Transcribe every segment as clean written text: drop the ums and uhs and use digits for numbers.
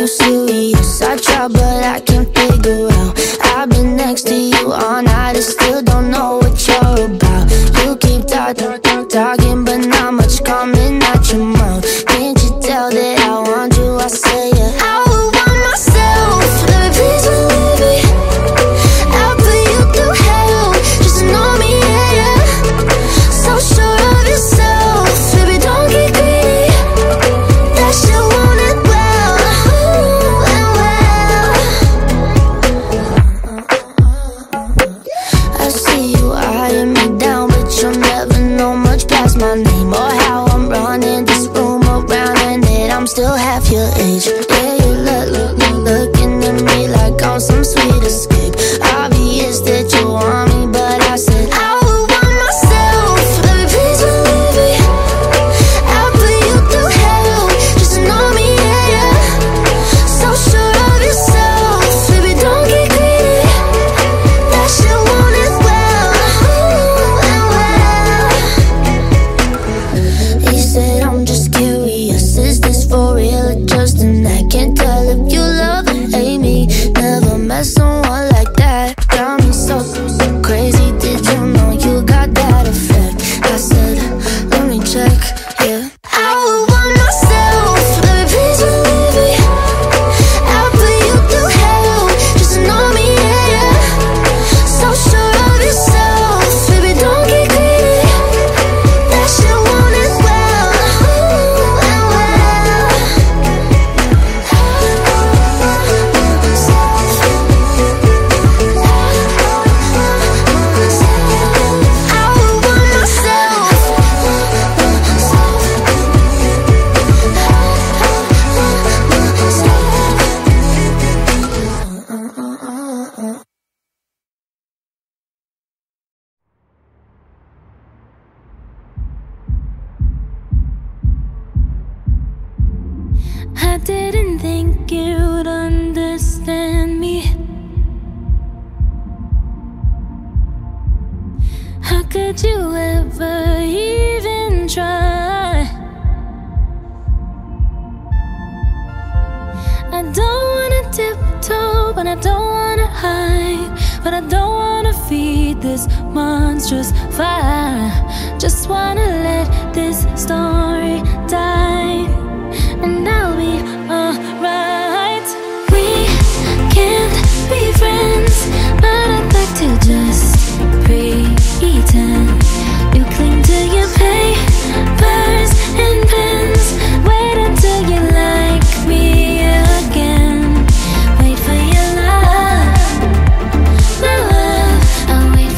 too serious. I try but I can't figure out. I've been next to you all night, I still don't know what you're about. You keep talking but not much coming out your mouth. Can't you tell that I want you? I say yeah, I will want myself. Baby, please don't leave me, I'll put you through hell. Just know me, yeah, yeah. So sure of yourself. Baby, don't get greedy, that shit won't end well. Ooh, and well, I see you eyeing me down, but you'll never know much past my name or how I'm running this room around, and that I'm still half your age. Yeah, you looking at me like I'm some sweet escape. Obvious that you want me, but I said I will want myself. Baby, please don't leave me, I'll put you through hell. Just know me, yeah, yeah. So sure of yourself. Baby, don't get greedy, that shit won't end well. Ooh, and well, he said I'm just curious, is this for real or just an act? Can't tell if you love or hate me. Never met someone like that. Got me so, so crazy. Did you know you got that effect? I said, let me check, yeah. I will want myself. Baby, please don't leave me, I'll put you through hell. Just know me, yeah, yeah. So sure of yourself. Baby, don't get greedy, that shit won't end well. Ooh, and well, I will want myself. I didn't think you'd understand me. How could you ever even try? I don't wanna tiptoe, but I don't wanna hide, but I don't wanna feed this monstrous fire. Just wanna let this story die, and I'll be alright. We can't be friends, but I'd like to just pretend. You cling to your papers and pens, wait until you like me again. Wait for your love, my love, I'll wait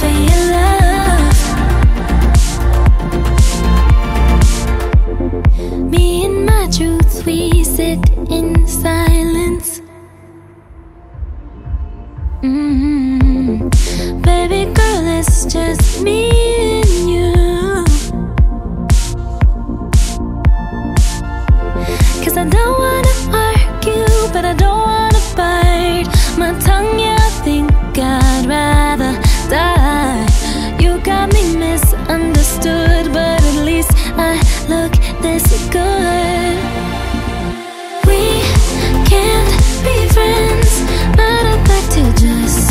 for your love. Me and my truth, we sit in silence. Baby girl, it's just me and you. 'Cause I don't wanna argue, but I don't wanna bite my tongue, yeah, I think I'd rather die. You got me misunderstood, but at least I look this good. We can't be friends, but I'd like to just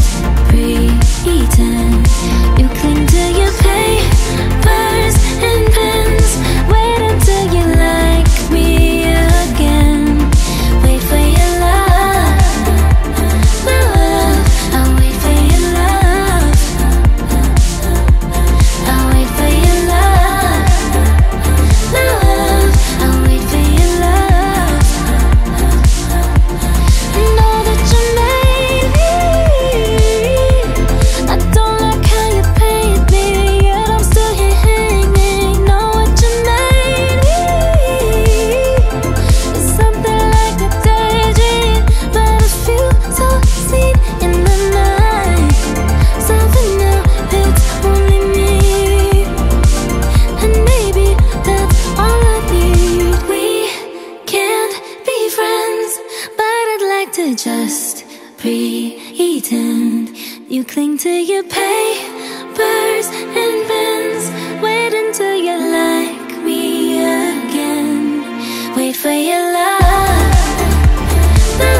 pretend. You cling to your papers and pens, wait until you like me again. Wait for your love, my love, I'll wait for your love, I'll wait for your love, my love, I'll wait for your love. I know that you made me, I don't like how you paid me, yet I'm still here hanging. Know what you made me, it's something like a daydream, but I feel so seen in the night. So for now, it's only me, and maybe that's all I need. We can't be friends, but I'd like to just pretend. You cling to your papers and pens, wait until you like me again. Wait for your love, my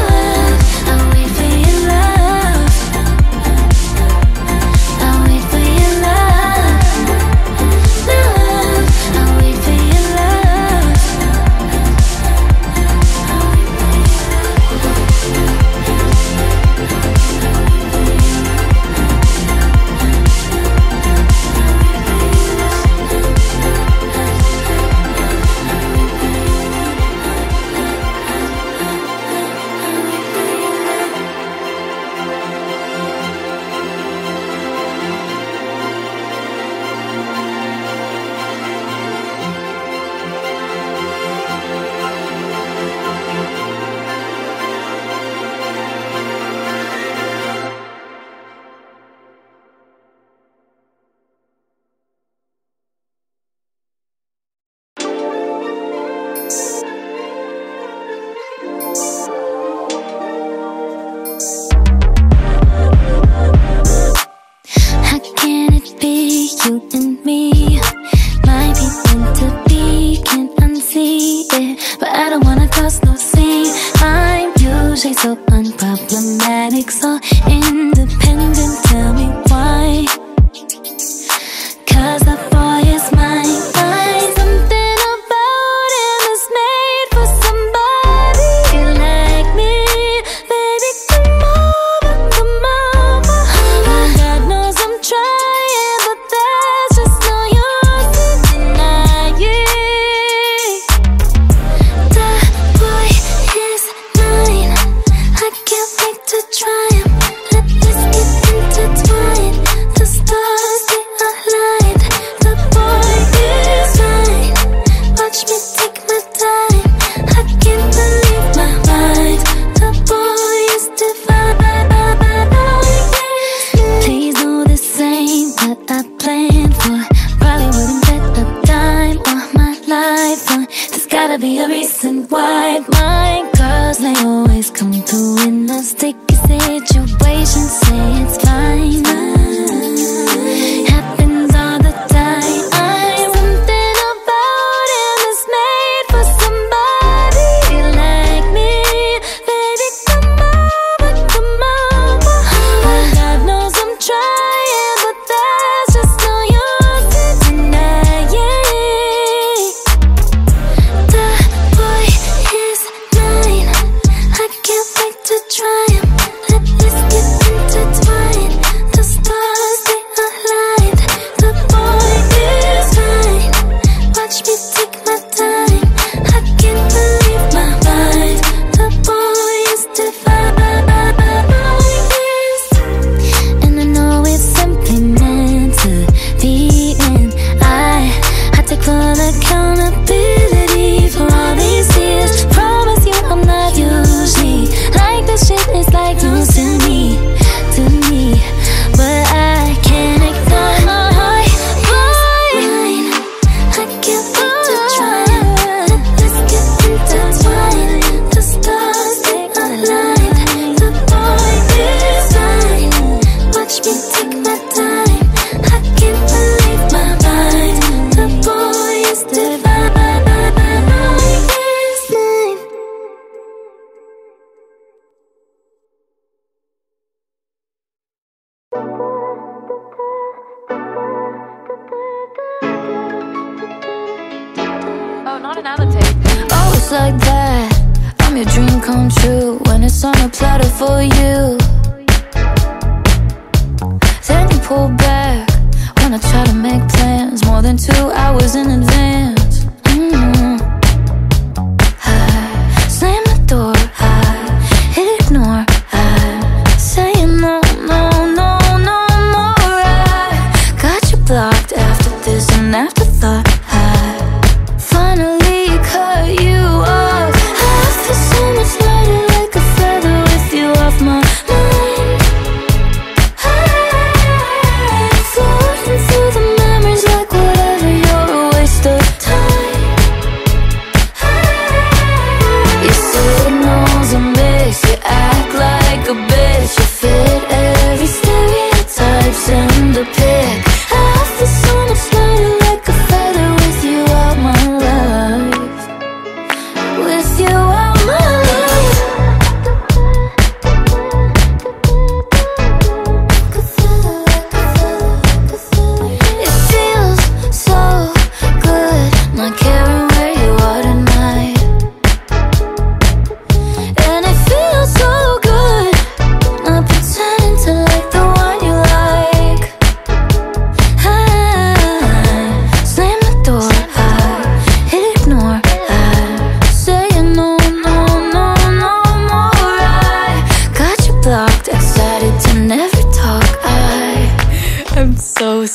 gotta be a reason why my girls, they always come through in a sticky situation. Say it's fine, happens all the time. Something about him is made for somebody like me. Baby, come over, come over. God knows I'm trying, but there's just no use in denying. That boy is mine, I can't wait to try him. Let this get intertwined, the stars they aligned. The boy is mine, watch me take my time. I can't believe my mind, the boy is divine. And I know it's simply meant to be, and I take full accountability for all these years. Promise you I'm not usually like this. Shit is like news to me, but I can't ignore my boy. Mine, I can't wait to try. Let's get intertwined, the stars they aligned. The boy is mine, watch me take my time. I can't believe my mind, the boy is divine. Oh, it's like that, I'm your dream come true. When it's on a platter for you, then you pull back when I try to make plans more than 2 hours in advance. I slam the door, I ignore, I say no, no, no, no more. I got you blocked after this and after thought.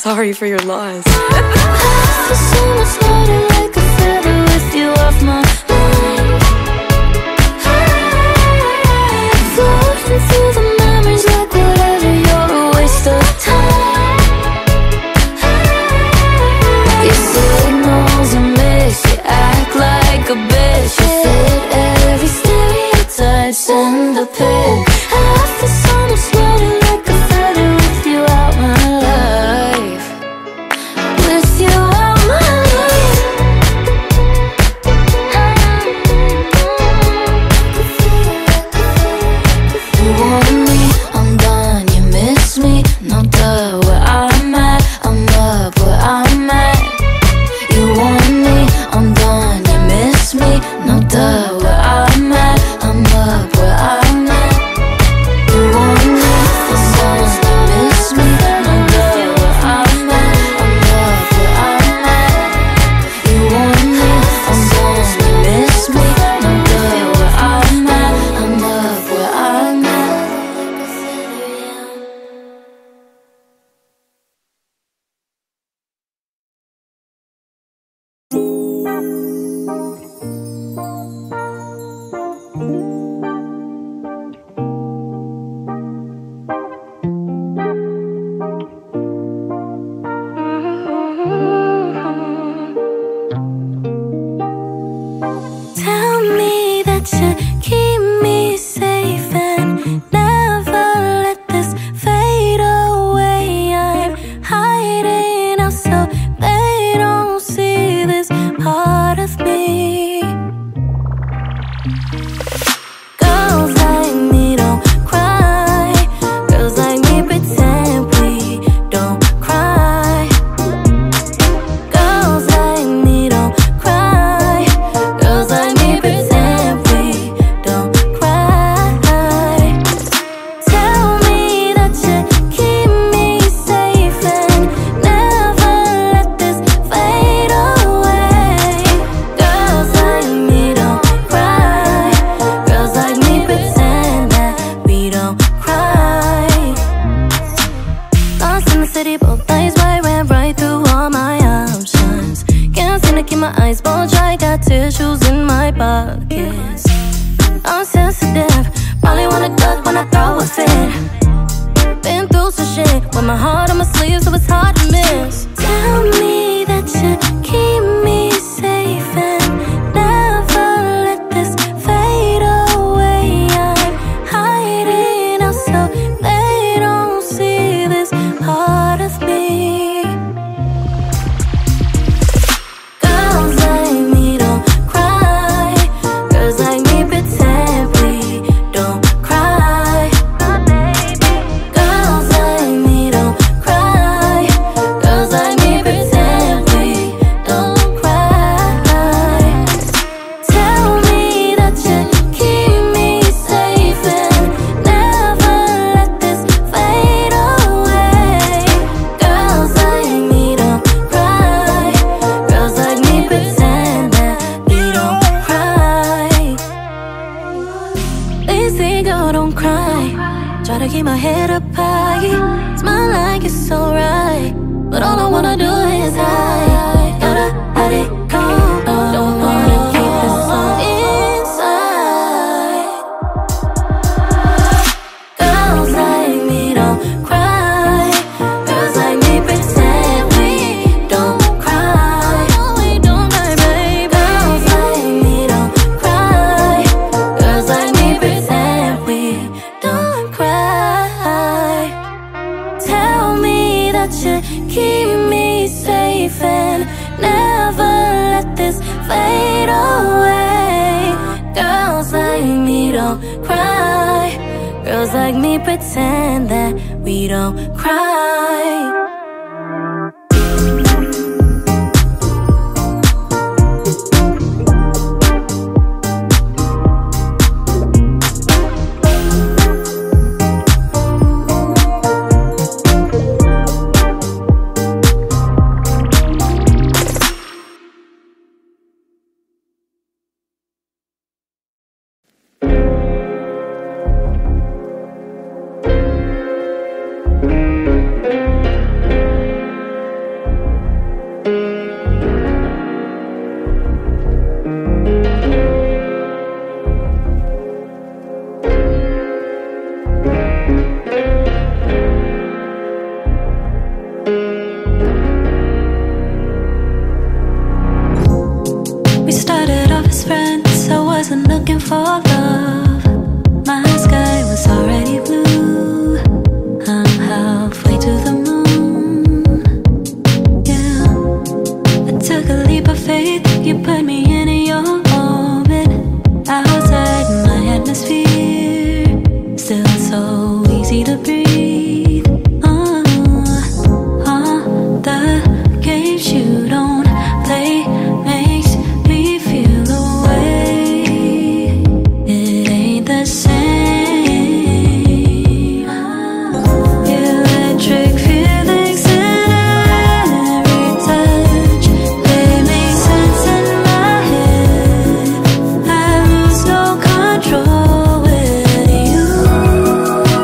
Sorry for your loss. You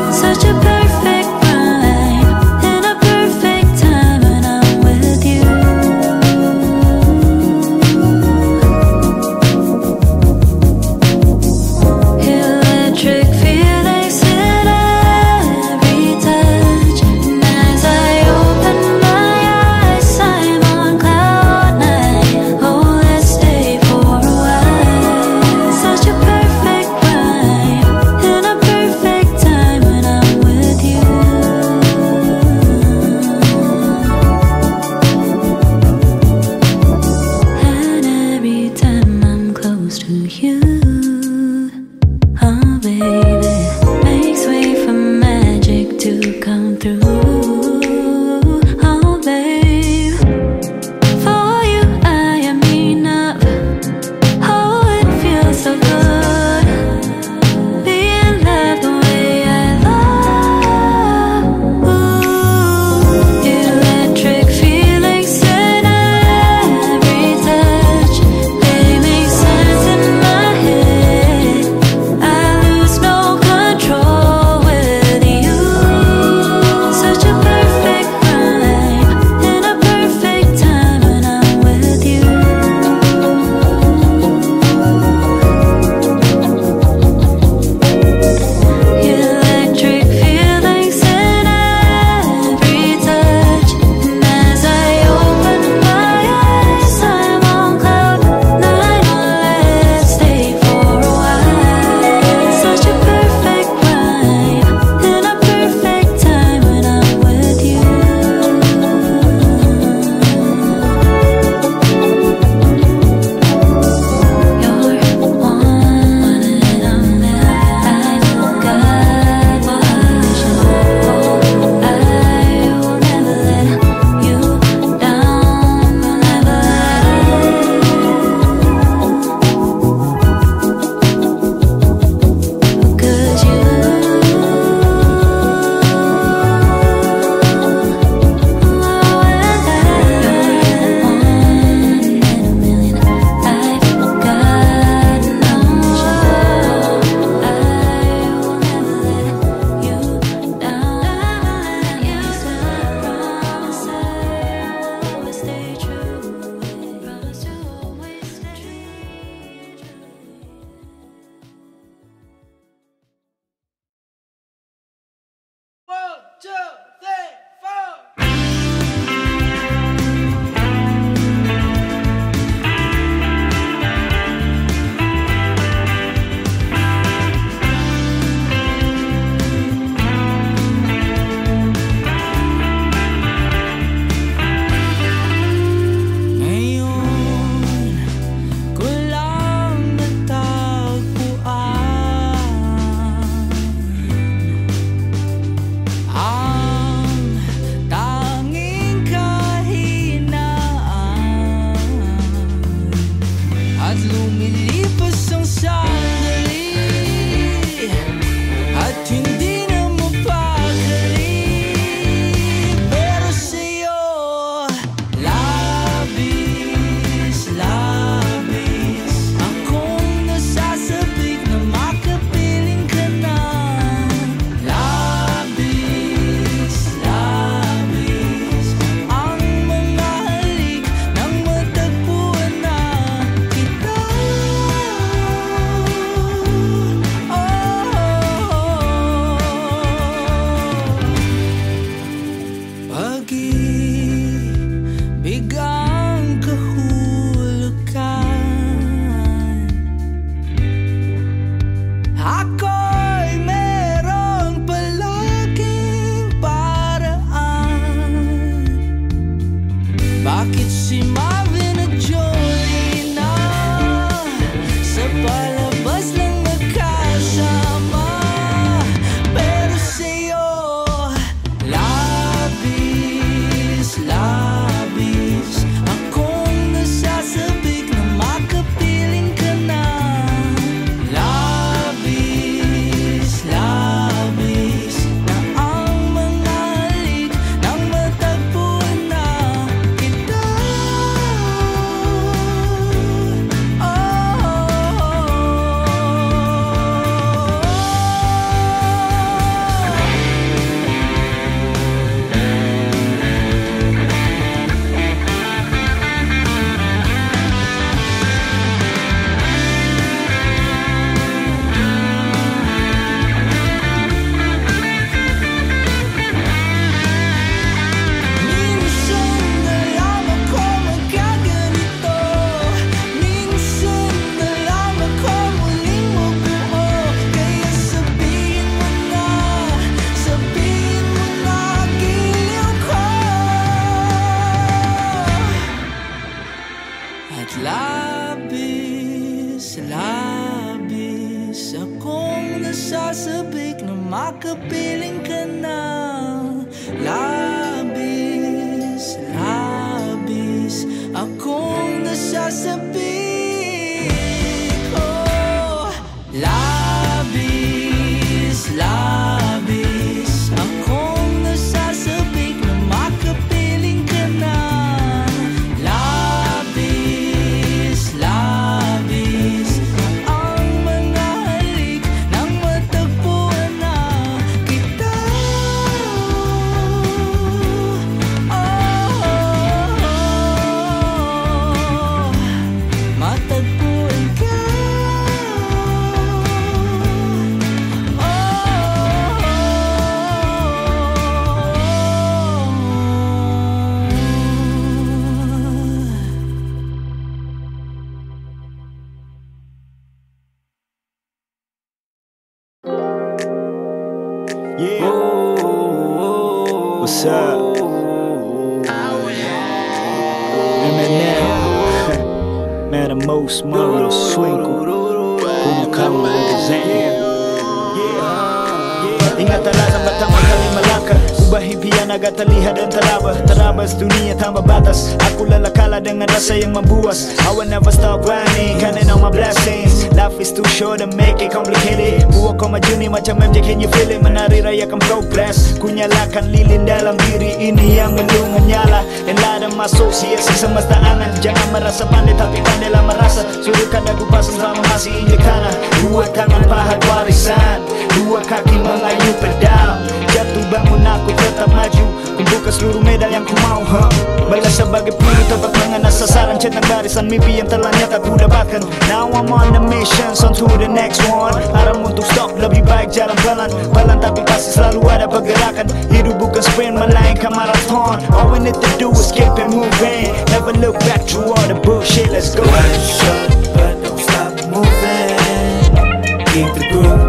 Such a perfect Bigang kehulukan, ako'y merong palaging paraan. Bakit si Marvin at Jolina sa palabas lang magkasama, pero sa'yo labis, labis. Labis akong nasasabik na makapiling ka na. Labis, labis akong nasasabik, oh. Labis, labis akong nasasabik na makapiling ka na. Labis, labis What's up? Eminem, man of most Mario Swinkle, kung kamu represent. Ingat talaga batang kali malakar, ubah impian agak terlihat dan teraba. Terabas dunia tanpa batas, aku lalakala dengan rasa yang membuas. I will never stop running, counting on my blessings. Life is too short and make it complicated. Buat kau maju ni macam MJ, can you feel it? Menari rayakan progress, ku nyalakan lilin dalam diri ini yang mendung menyala. Dan ladang asosiasi semesta angan, jangan merasa pandai tapi pandailah merasa. Suruh kadang ku pasang selama masih injek tanah. Dua tangan pahat warisan, dua kaki mengayu pedal. Jatuh bangun aku tetap maju, kubuka seluruh medan yang ku mau, huh? Balas sebagai peluru tebak mengena sasaran, cetak barisan mimpi yang telah nyata ku dapatkan. Now I'm on the mission, on to the next one. Haram untuk stop, lebih baik jalan pelan pelan tapi pasti selalu ada pergerakan. Hidup bukan sprint melainkan marathon. All we need to do is keep it moving, never look back through all the bullshit. Let's go. One shot but don't stop moving, keep the groove.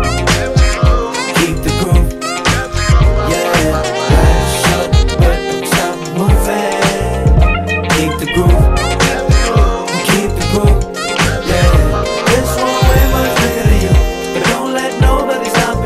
This one way much bigger than you, but don't let nobody stop.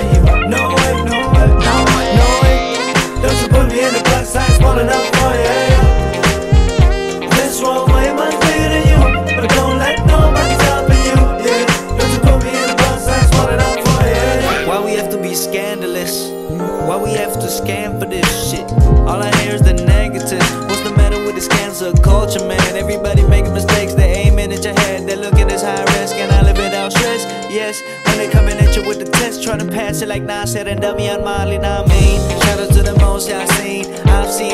like Nasir and Damian Marley, now me. Shout out to the most I've seen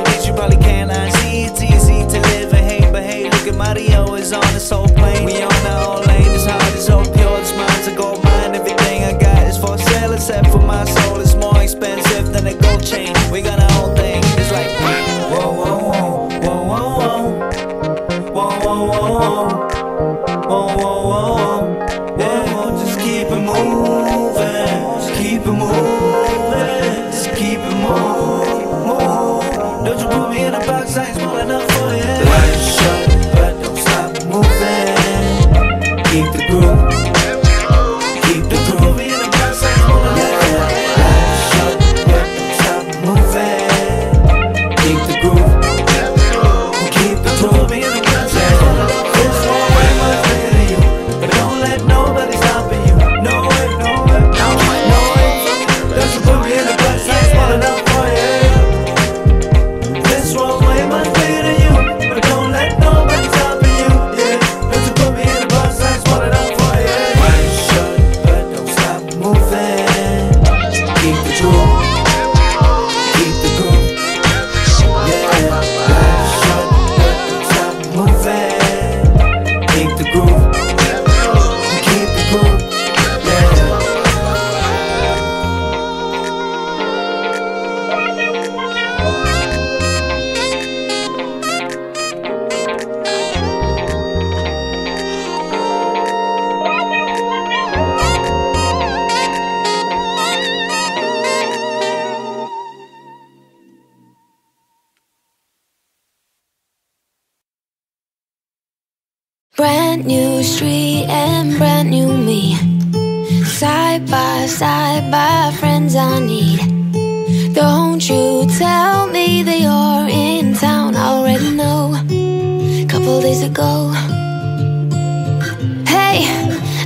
that you probably can't unsee. It's easy to live and hate, but hey, look at Mario is on this whole plane. We on our own lane, this heart is so pure, this mind's a gold mine. Everything I got is for sale, except for my soul. It's more expensive than a gold chain. We got our own thing, it's like whoa, whoa, whoa, whoa, whoa, whoa, whoa, whoa, whoa, whoa, whoa, whoa. Brand new street and brand new me. Side by friends I need. Don't you tell me they are in town, I already know. Couple days ago. Hey,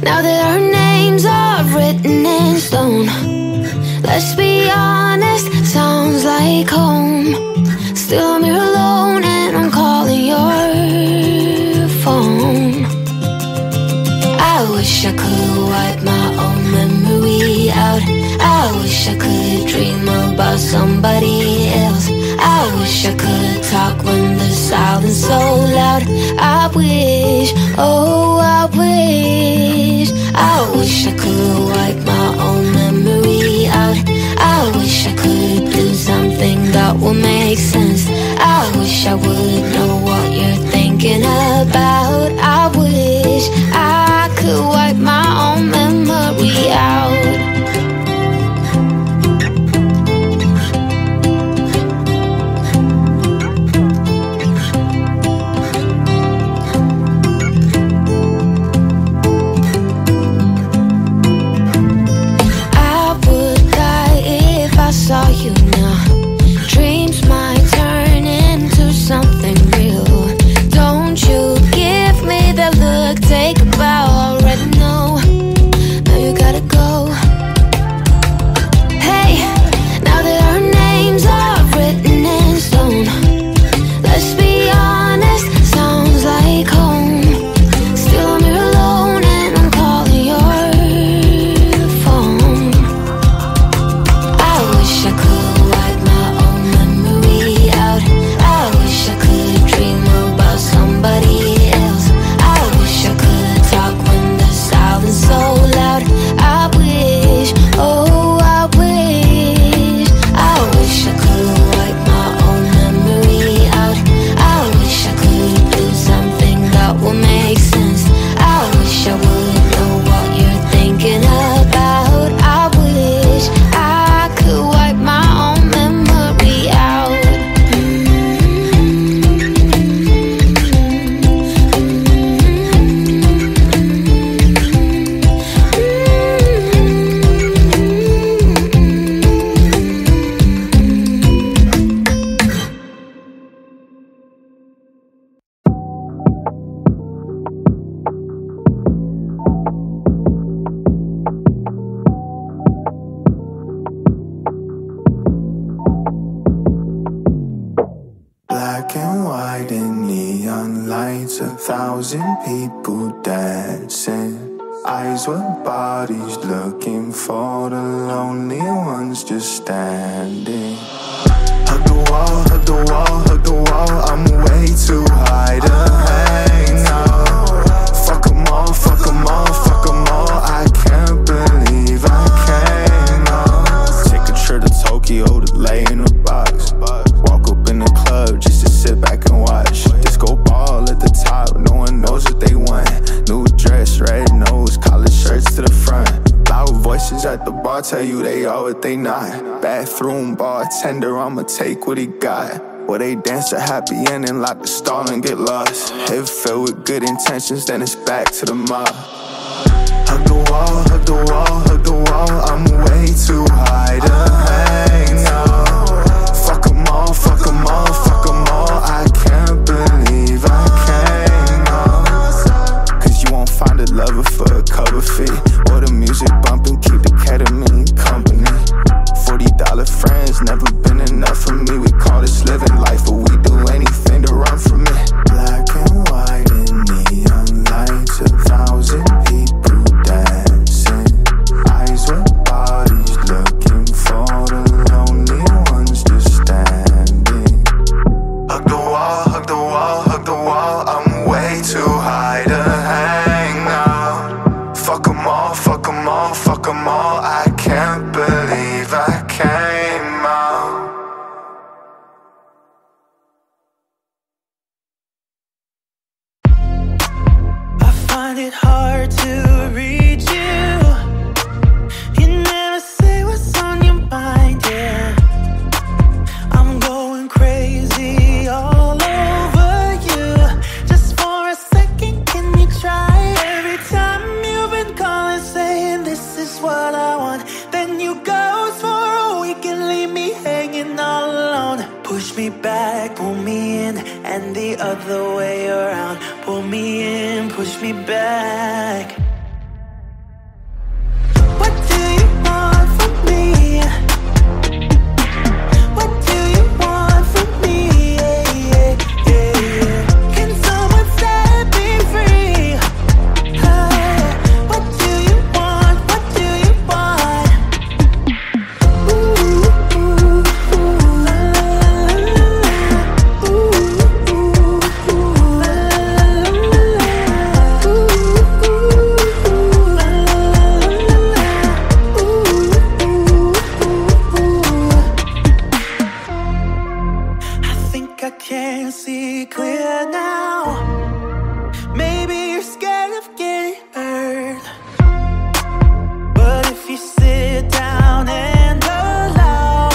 now that our names are written in stone, let's be honest, sounds like home. Still I'm here alone and I'm calling your phone. I wish I could wipe my own memory out. I wish I could dream about somebody else. I wish I could talk when the silence so loud. I wish, oh I wish. I wish I could wipe my own memory out. I wish I could do something that would make sense. I wish I would know what you're thinking about. I wish I could wipe my own memory out. I would die if I saw you now. Dreams might turn into something real. Don't you give me that look, take a bow. People dancing, Eyes were bodies looking for the lonely ones just standing. Hug the wall, hug the wall, hug the wall, I'm way too high to hang out. Fuck them all, fuck them all, fuck them all, I can't believe I came out. Take a trip to Tokyo to lay in a box. Walk up in the club just to sit back and watch. Disco ball at the top, no one knows what they want. New dress, red nose, college shirts to the front. Voices at the bar tell you they are what they not. Bathroom bartender, I'ma take what he got. Well, they dance a happy ending like the star and get lost. If filled with good intentions, then it's back to the mob. Hug the wall, hug the wall, hug the wall, I'm way too high to hang out. Fuck them all, fuck them all, fuck them all, I can't believe I came out. Cause you won't find a lover for a cover fee. Or the music bumping, keep the ketamine company. $40 friends, never been enough for me. We call this living life, but we do anything to run from it. Black and white and neon lights, 1,000 people dancing. Eyes with bodies looking for the lonely ones just standing. Hug the wall, hug the wall, hug the wall, I'm way too high to hang out. Fuck them all, fuck them all, fuck them all, I can't believe I came out. I find it hard to reach you. You never say what's on your mind, yeah. I'm going crazy all over you. Just for a second, can you try? Every time you've been calling, saying this is what I want, then you ghost for a week and leave me hanging all alone. Push me back, pull me in, and the other way around. Pull me in, push me back. What do you want from me? What do you want from me? Yeah, yeah, yeah, yeah. Can someone set me free? What do you want? What do you want? Ooh, ooh, ooh, la, la, la, la. Ooh, ooh, ooh, la, la, la, la. Ooh, ooh, ooh, la, la, la, la. Ooh, ooh, ooh, ooh. I think I can see clear now. Maybe you're scared of getting hurt, but if you sit down and allow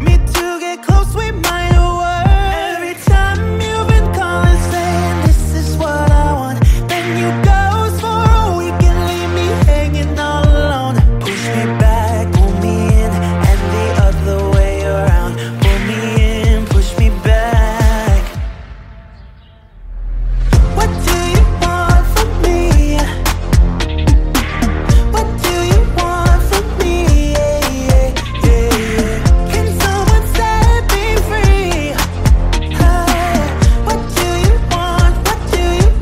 me to get close, we might work. Every time you've been calling, saying this is what I want, then you ghost for a week and leave me hanging all alone. Push me back, pull me in, and the other way around. Pull me in, push me back. What do you want from me? What do you want from me? Yeah, yeah, yeah, yeah. Can someone set me free? What do you want? What do you want? Ooh, ooh, ooh, la, la, la, la. Ooh, ooh, ooh, la, la, la, la. Ooh, ooh, ooh, la, la, la, la. Ooh,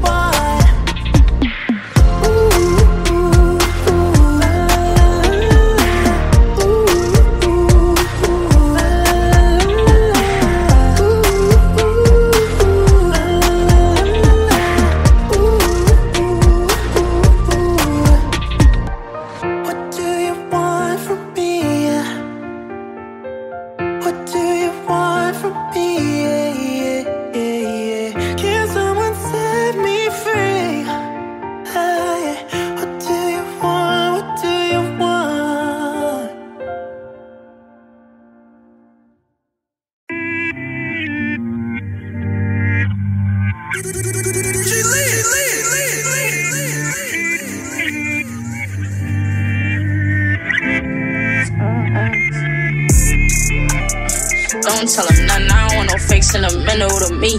ooh, ooh, ooh. What do you want from me? What do you want from me? Yeah, yeah, yeah, yeah. Can someone set me free? Yeah. What do you want? What do you want? Don't tell him nothing, I don't want no fakes in the middle to me.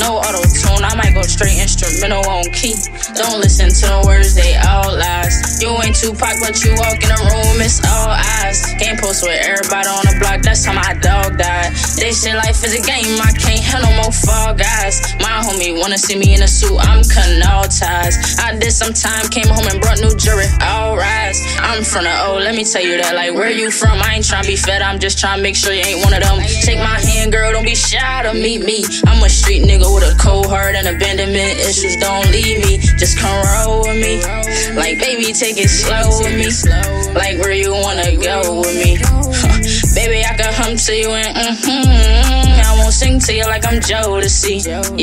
No auto-tune, I might go straight instrumental on key. Don't listen to the words, they all lies. You ain't Tupac, but you walk in the room, it's all eyes. Can't post with everybody on the block, that's how my dog died. They say life is a game, I can't handle more fall guys. My homie wanna see me in a suit, I'm cutting all ties. I I did some time, came home and brought new jewelry. All rise, I'm from the O, let me tell you that. Like, where you from? I ain't tryna be fed, I'm just tryna make sure you ain't one of them. Shake my hand, girl, don't be shy to meet me. I'm a street nigga with a cold heart and abandonment issues, don't leave me. Just come roll with me, like, baby, take it slow with me. Like, where you wanna go with me? Baby, I can hum to you and I won't sing to you like I'm Jodeci. Yeah, and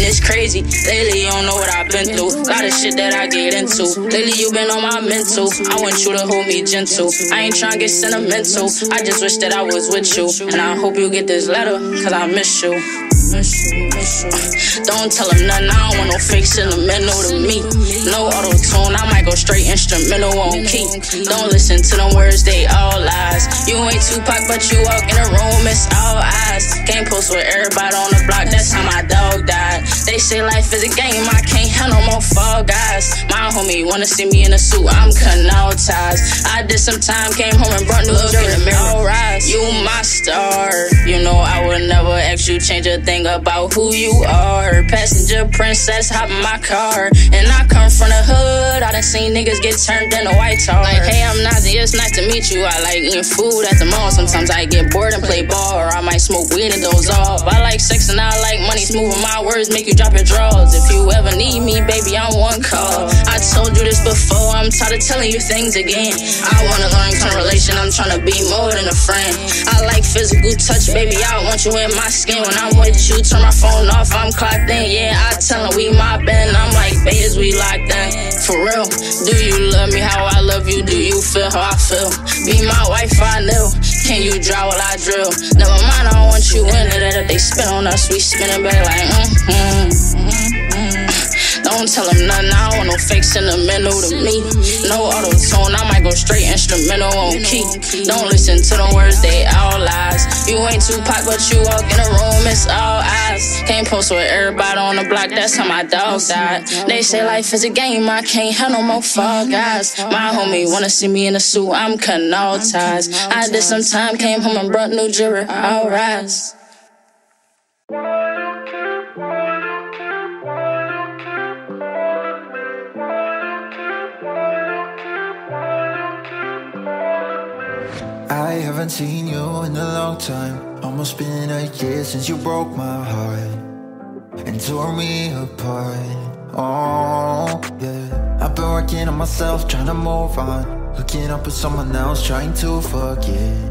it's crazy, lately you don't know what I've been through. Lot of shit that I get into, lately you been on my mental. I want you to hold me gentle, I ain't tryna get sentimental. I just wish that I was with you, and I hope you get this letter, cause I miss you. Don't tell him nothing, I don't want no fake sentimental to me. No auto-tune, I might go straight instrumental on key. Don't listen to them words, they all lies. You ain't Tupac, but you walk in a room, it's all eyes. Can't post with everybody on the block, that's how my dog died. They say life is a game, I can't handle more fall guys. My homie wanna see me in a suit, I'm cutting all ties. I did some time, came home and brought new jewelry. All rise, you my star. You know I would never ask you change a thing about who you are. Passenger princess, hop in my car. And I come from the hood, I done seen niggas get turned into white tar. Like, hey, I'm Nazi, it's nice to meet you. I like eating food at the mall. Sometimes I get bored and play ball, or I might smoke weed and doze off. I like sex and I like money, smoothing my words, make you drop your drawers. If you ever need me, baby, I'm one call. I told you this before, I'm tired of telling you things again. I wanna learn some relation, I'm trying to be more than a friend. I like physical touch, baby, I want you in my skin. When I'm with you, turn my phone off, I'm clocked in. Yeah, I tell him we mobbin', I'm like, betas, we locked in. For real, do you love me how I love you? Do you feel how I feel? Be my wife, I knew. Can you draw while I drill? Never mind, I don't want you in it. If they spit on us, we spinning back like, Don't tell him nothing, I don't want no fake sentimental to me. No auto-tune, I might go straight instrumental on key. Don't listen to them words, they all lies. You ain't Tupac, but you walk in a room, it's all eyes. Can't post with everybody on the block, that's how my dog died. They say life is a game, I can't handle more fall guys. My homie wanna see me in a suit, I'm cutting all ties. I did some time, came home and brought new jewelry, all rise. I haven't seen you in a long time. Almost been a year since you broke my heart and tore me apart. Oh, yeah. I've been working on myself, trying to move on. Looking up at someone else, trying to forget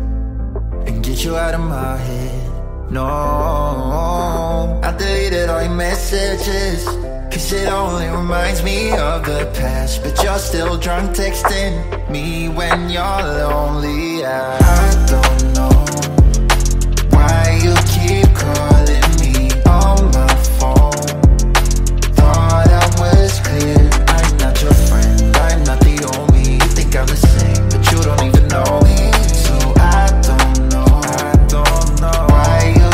and get you out of my head. No, I deleted all your messages, cause it only reminds me of the past. But you're still drunk texting me when you're lonely. I don't know why you keep calling me on my phone. Thought I was clear, I'm not your friend, I'm not the only. You think I'm the same, but you don't even know me. So I don't know why you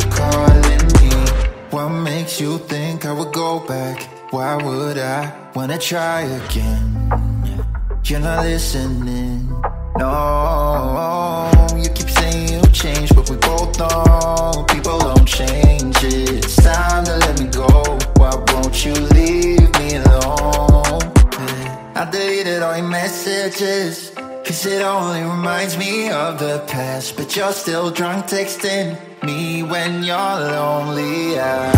keep calling me. What makes you think I would go back? Why would I wanna try again? You're not listening. No, you keep saying you changed, but we both know people don't change it. It's time to let me go. Why won't you leave me alone? I deleted all your messages, cause it only reminds me of the past. But you're still drunk texting me when you're lonely. I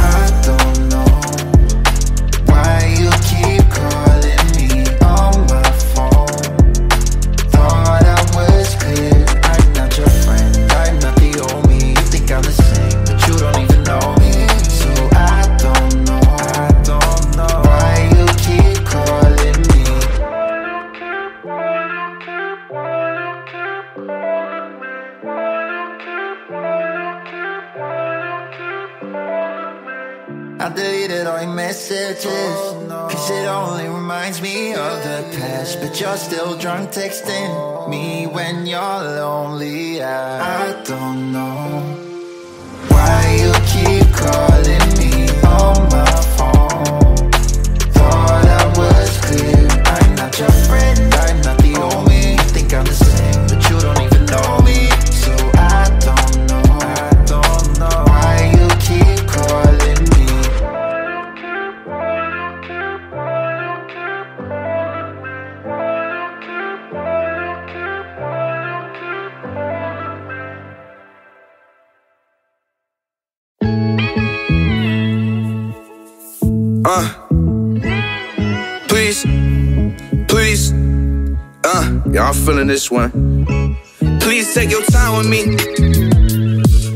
don't know why you keep calling me on my phone. Thought I was clear, I'm not your friend, I'm not the only. You think I'm the same, but you don't even know me. So I don't know why you keep calling me. I deleted all your messages, cause it only reminds me of the past. But you're still drunk texting me when you're lonely. I don't know why you keep calling me on my phone. Thought I was clear, I'm not your friend, I'm not the only. You think I'm the same, but you don't even know me. So I don't know why you keep calling me. please, please, yeah, I'm feeling this one. Please take your time with me.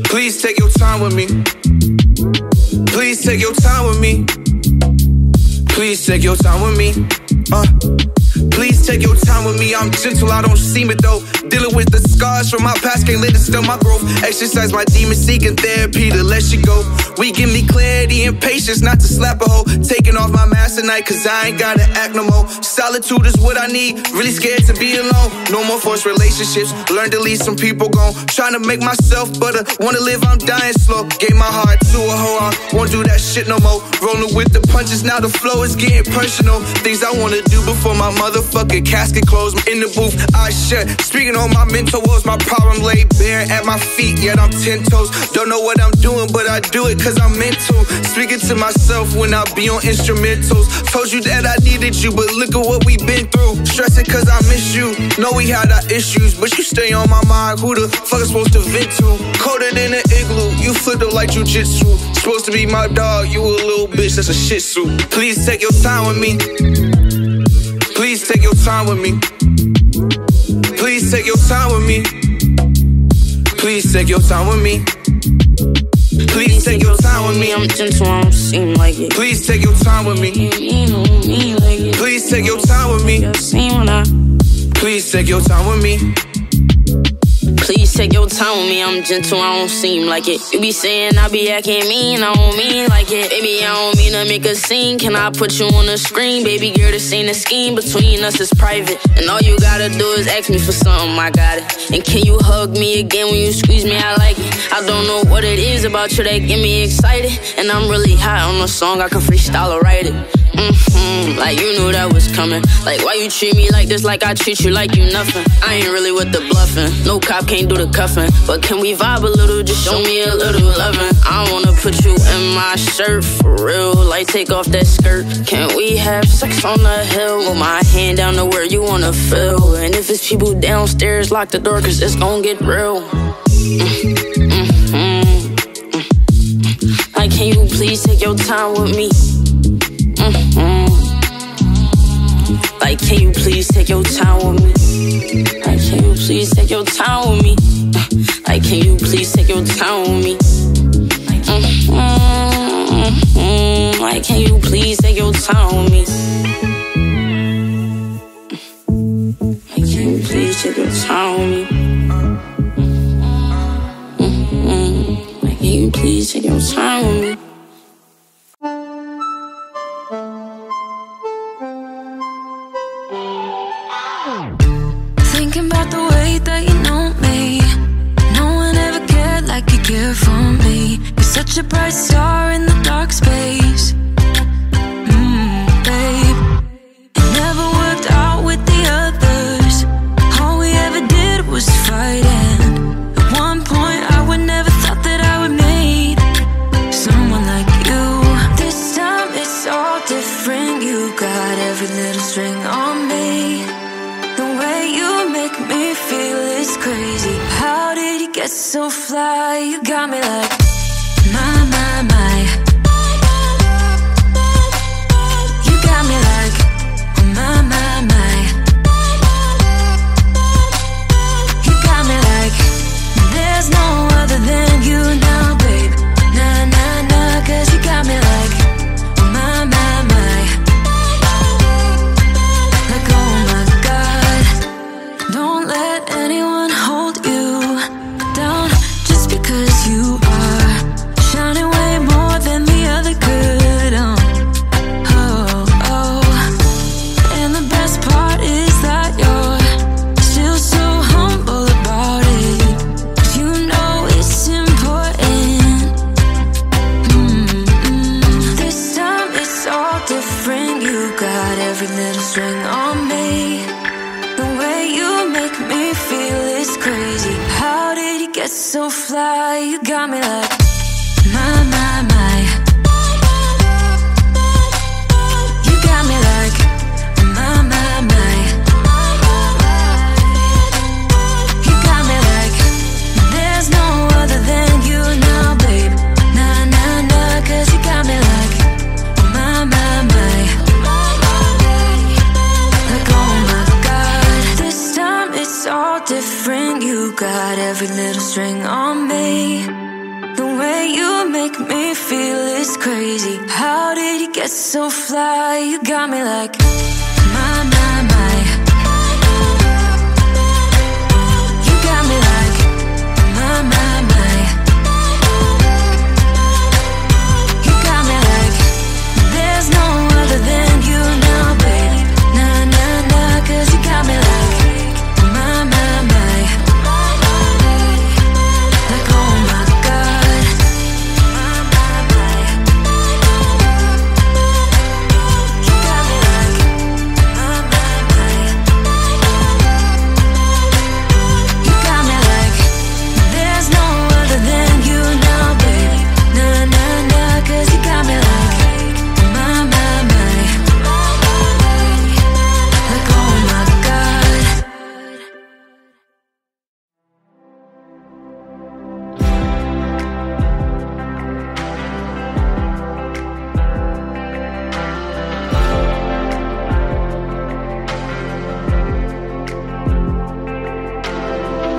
Please take your time with me. Please take your time with me. Please take your time with me. Please take your time with me. I'm gentle, I don't seem it though. Dealing with the scars from my past, can't let it stem my growth. Exercise my demon, seeking therapy to let you go. We give me clarity and patience, not to slap a hoe. Taking off my mask tonight, cause I ain't gotta act no more. Solitude is what I need, really scared to be alone. No more forced relationships, learn to leave some people gone. Trying to make myself better, wanna live, I'm dying slow. Gave my heart to a hoe, I won't do that shit no more. Rolling with the punches, now the flow is getting personal. Things I wanna do before my motherfucking casket closed. In the booth, eyes shut, speaking on my mental woes. My problem laid bare at my feet, yet I'm 10 toes. Don't know what I'm doing, but I do it cause I'm meant to. Speaking to myself when I be on instrumentals. Told you that I needed you, but look at what we been through. Stressing cause I miss you, know we had our issues, but you stay on my mind, who the fuck is supposed to vent to? Colder than an igloo, you flipped up like jujitsu. Supposed to be my dog, you a little bitch, that's a shih tzu. Please take your time with me. Please take your time with me. Please take your time with me. Please take your time with me. Please take your time with me. I'm gentle, I don't seem like it. Please take your time with me. Please take your time with me. Please take your time with me. Please take your time with me, I'm gentle, I don't seem like it. You be saying I be acting mean, I don't mean like it. Baby, I don't mean to make a scene, can I put you on the screen? Baby girl, this ain't a scheme, between us is private. And all you gotta do is ask me for something, I got it. And can you hug me again when you squeeze me, I like it. I don't know what it is about you that get me excited. And I'm really hot on a song, I can freestyle or write it. Like you knew that was coming. Like why you treat me like this, like I treat you like you nothing. I ain't really with the bluffing. No cop can't do the cuffing. But can we vibe a little, just show me a little loving. I wanna put you in my shirt, for real. Like take off that skirt. Can we have sex on the hill? With my hand down to where you wanna feel. And if it's people downstairs, lock the door, cause it's gon' get real. Like can you please take your time with me? Like, can you please take your time with me? Like, can you please take your time with me? Like, can you please take your time with me? Like, can you please take your time with me? Like, can you please take your time with me? Like, can you please take your time with me? For me, you're such a bright star in the dark space, babe. It never worked out with the others. All we ever did was fight, and at one point I would never thought that I would meet someone like you. This time it's all different. You got every little string on me. The way you make me feel is crazy. How did you get so fly? You got me like my, my, my. every little string on me. The way you make me feel is crazy. How did you get so fly? You got me like my, my, my. You got me like my, my, my. You got me like there's no other than you now, babe. Nah, nah, nah, 'cause you got me like my, my, my. Like, oh my God, my, my, my. You got me like my, my, my. You got me like there's no other than you now, babe. Nah, nah, nah, 'cause you got me like my, my, my. Like, oh my God.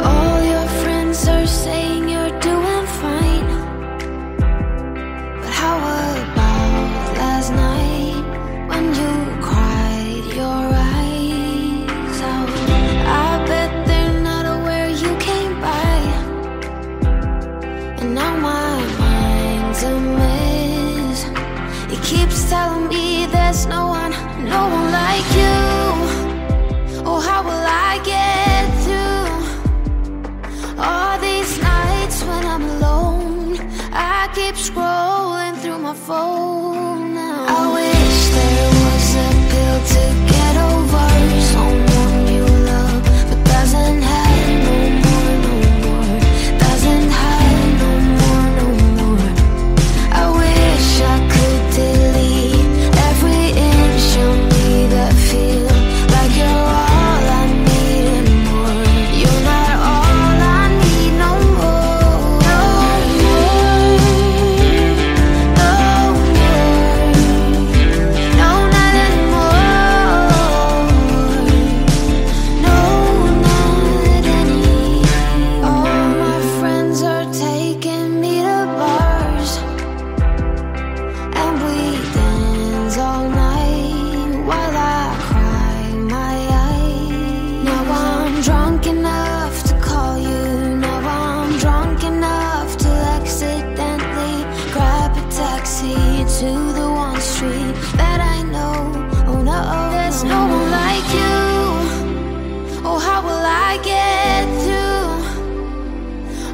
All your friends are saying you're doing fine, but how about last night when you cried your eyes out? I bet they're not aware you came by, and now my mind's a mess. It keeps telling me there's no one like you. Oh, how will I get through all these nights when I'm alone? I keep scrolling through my phone now. I wish there was a pill to get over someone you love, but doesn't have no more, no more. Doesn't have no more, no more. I wish I could delete every inch of me that feel like you're all I need and more. You're not all I need no more. No more, no more, no, not anymore. No, not any. All my friends are taking me to bars, and we dance all night while I cry my eyes. Now I'm drunk enough to call you. Now I'm drunk enough to accidentally grab a taxi to the one street that I know. Oh no, there's no one like you. Oh, how will I get through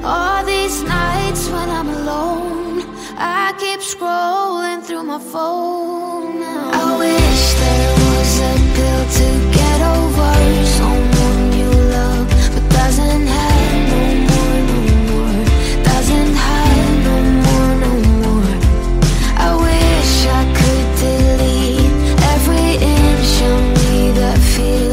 all these nights when I'm alone? I keep scrolling through my phone now. I wish there was a pill to get over someone you love, but doesn't have no more, no more. Doesn't have no more, no more. I wish I could delete every inch of me that feel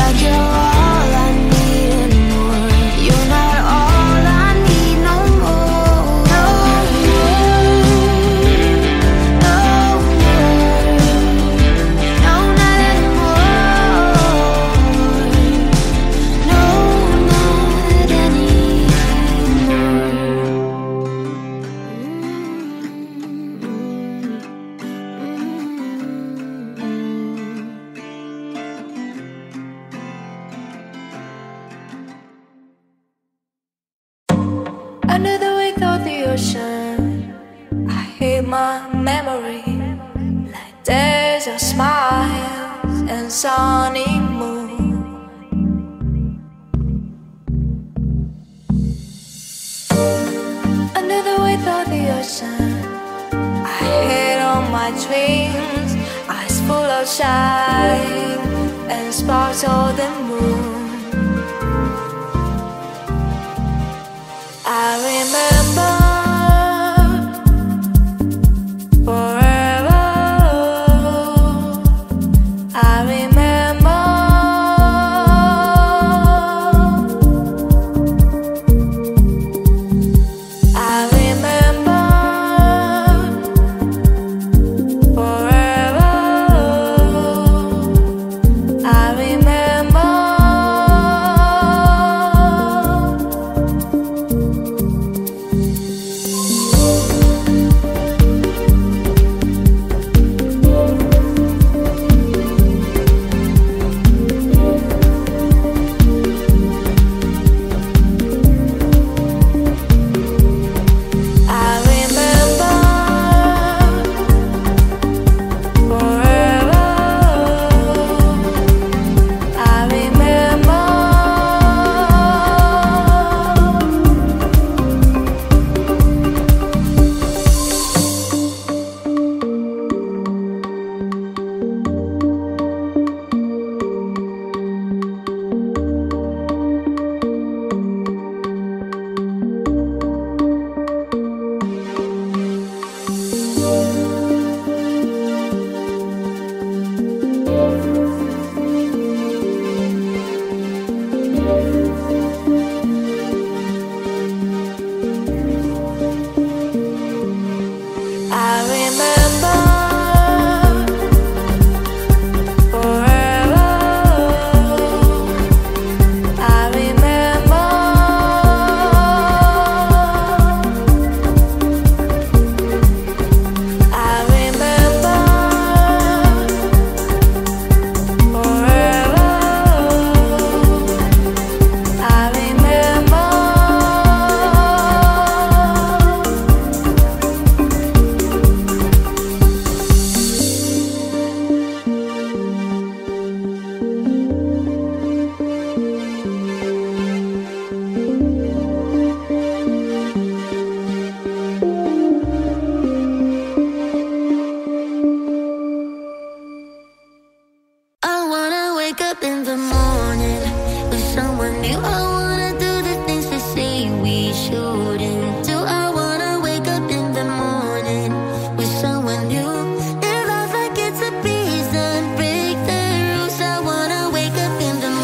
like you're all I need and more. You're not all I need no more. No more, no more, no, not anymore. No, not anymore. Under the wake of the ocean, I hate my memory. Like days of smiles and sunny moon. Under the wake of the ocean, I hate all my dreams. Eyes full of shine and sparks of the moon. I remember forever. I remember. I remember forever. I remember. wake up in the morning with someone new. I wanna do the things they say we shouldn't do. I wanna wake up in the morning with someone new. If I forget to be done, break the rules. I wanna wake up in the morning.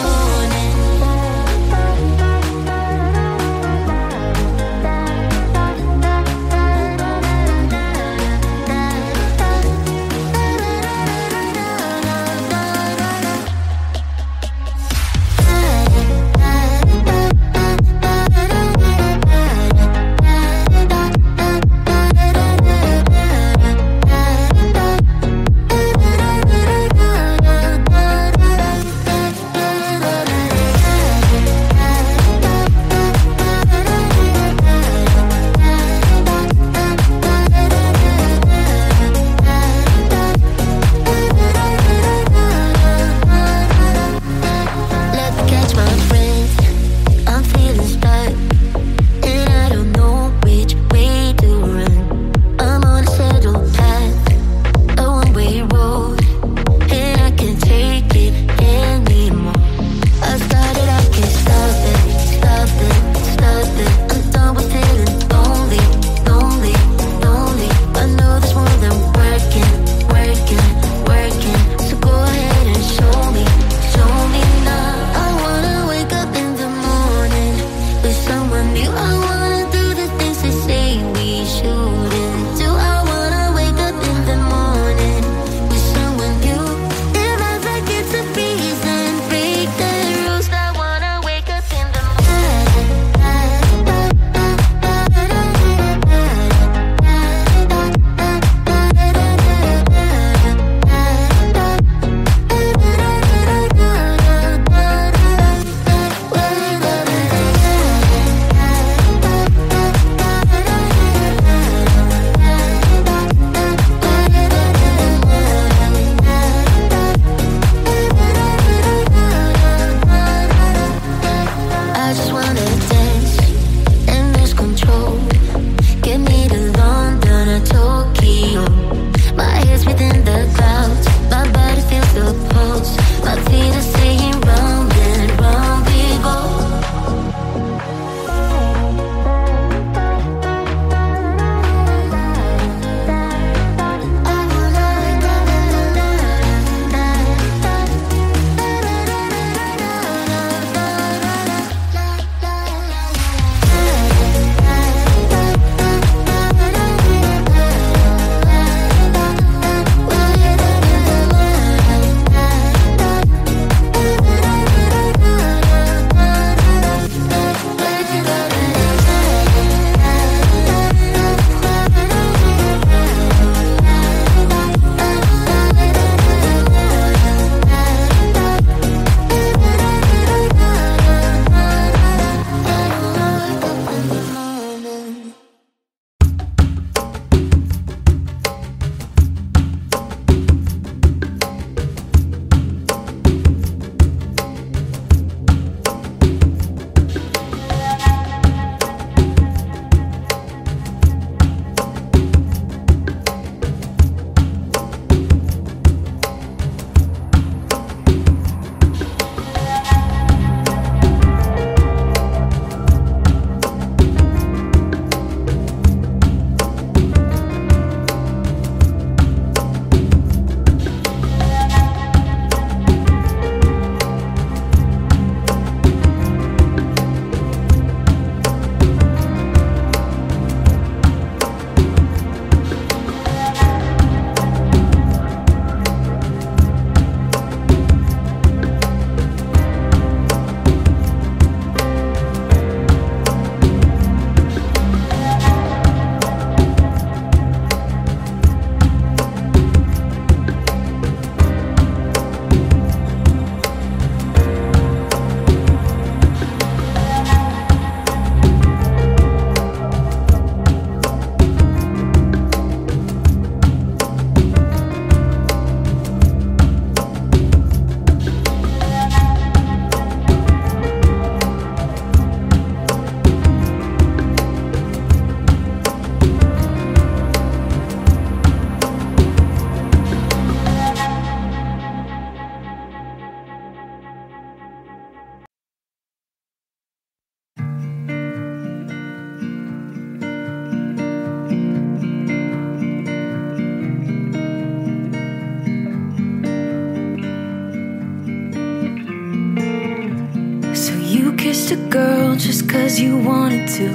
kissed a girl just 'cause you wanted to.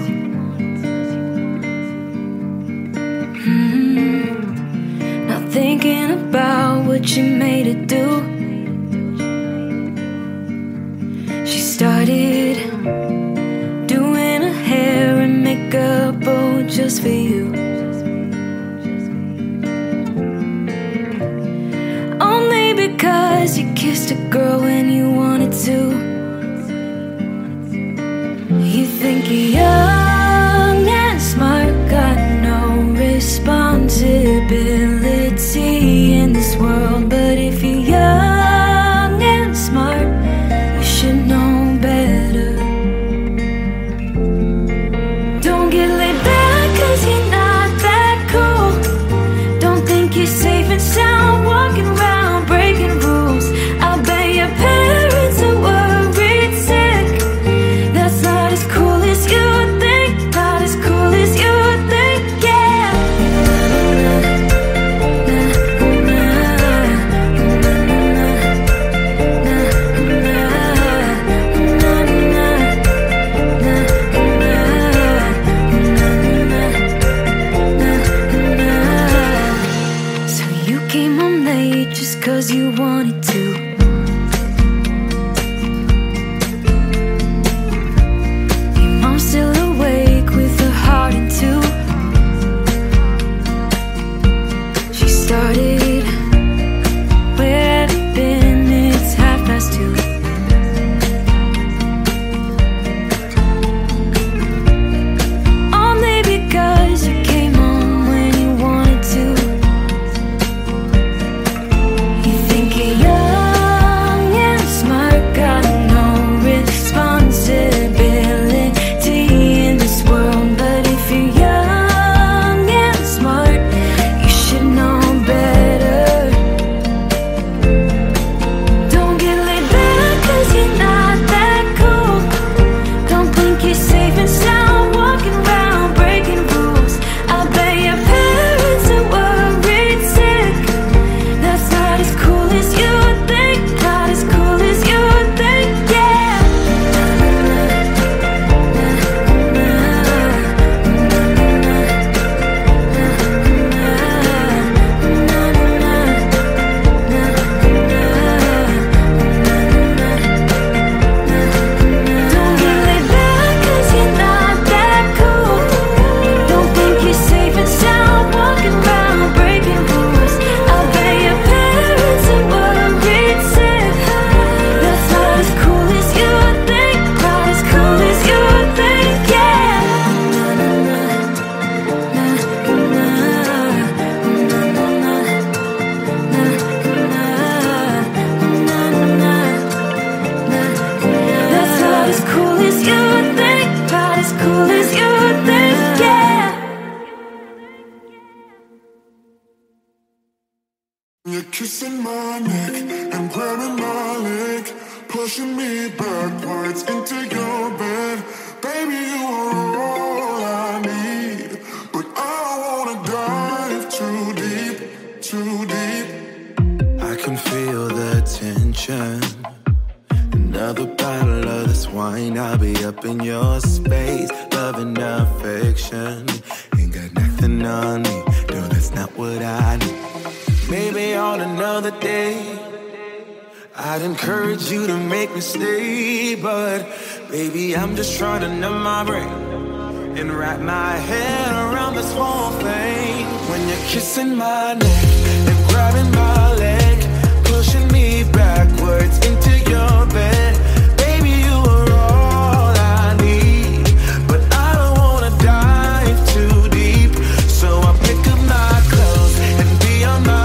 Not thinking about what you made her do. She started doing her hair and makeup, oh, just for you. Only because you kissed a girl when you wanted to. You think you're young and smart, got no responsibility in this world. But if you're young and smart, you should know better. Don't get laid back 'cause you're not that cool. Don't think you're safe and sound walking around breaking rules. I bet your parents are worried sick. Just 'cause you wanted to. Your mom's still awake with her heart in two. She started, where have you been? It's 2:30. Only because you came home when you wanted to. You're kissing my neck and grabbing my leg, pushing me backwards into your bed. Baby, you are all I need, but I don't wanna dive too deep, too deep. I can feel the tension. Another bottle of this wine, I'll be up in your space. Love and affection ain't got nothing on me. No, that's not what I need. Maybe on another day I'd encourage you to make me stay, but baby, I'm just trying to numb my brain and wrap my head around this whole thing. When you're kissing my neck and grabbing my leg, pushing me backwards into your bed. Baby, you are all I need, but I don't wanna dive too deep. So I pick up my clothes and be on my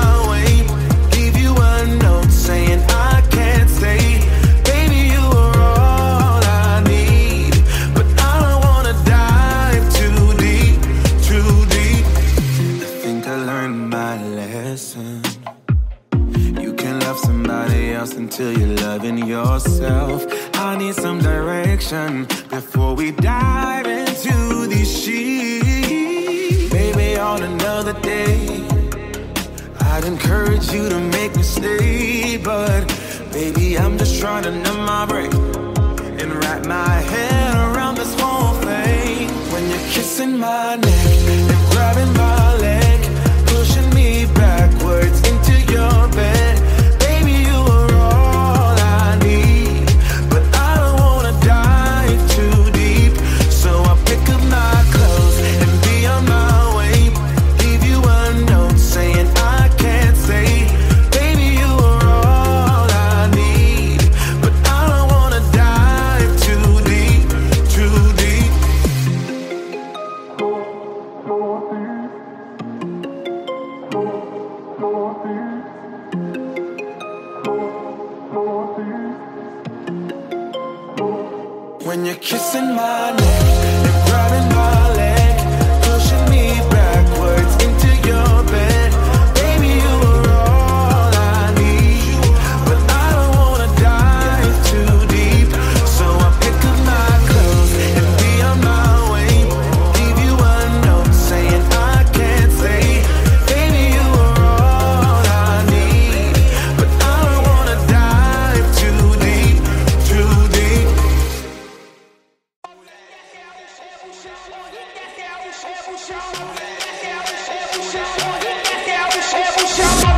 until you're loving yourself. I need some direction before we dive into these sheets. Maybe on another day I'd encourage you to make me stay, but baby, I'm just trying to numb my brain can wrap my head around this whole thing. When you're kissing my neck and grabbing my leg, pushing me backwards into your bed. Baby, you are all I need, but I don't wanna dive too deep. So I pick up my clothes and be on my way, leave you a note saying I can't say. Baby, you are all I need, but I don't wanna dive too deep, too deep. When you're kissing my neck and grabbing my leg, pushing me backwards into your bed. Baby, you are all I need, but I don't wanna dive too deep. So I pick up my clothes and be on my way, leave you a note saying I can't say. Baby, you are all I need, but I don't wanna dive too deep, too deep. Show